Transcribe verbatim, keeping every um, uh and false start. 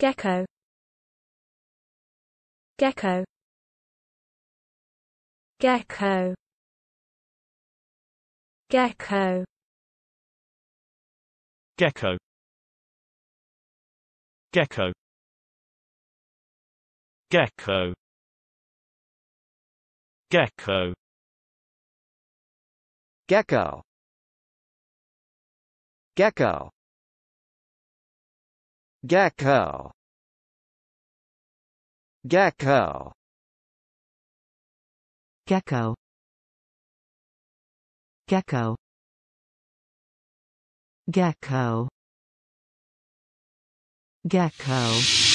Gecko. Gecko. Gecko. Gecko. Gecko. Gecko. Gecko. Gecko. Gecko. Gecko. Gecko. Gecko. Gecko. Gecko. Gecko. Gecko.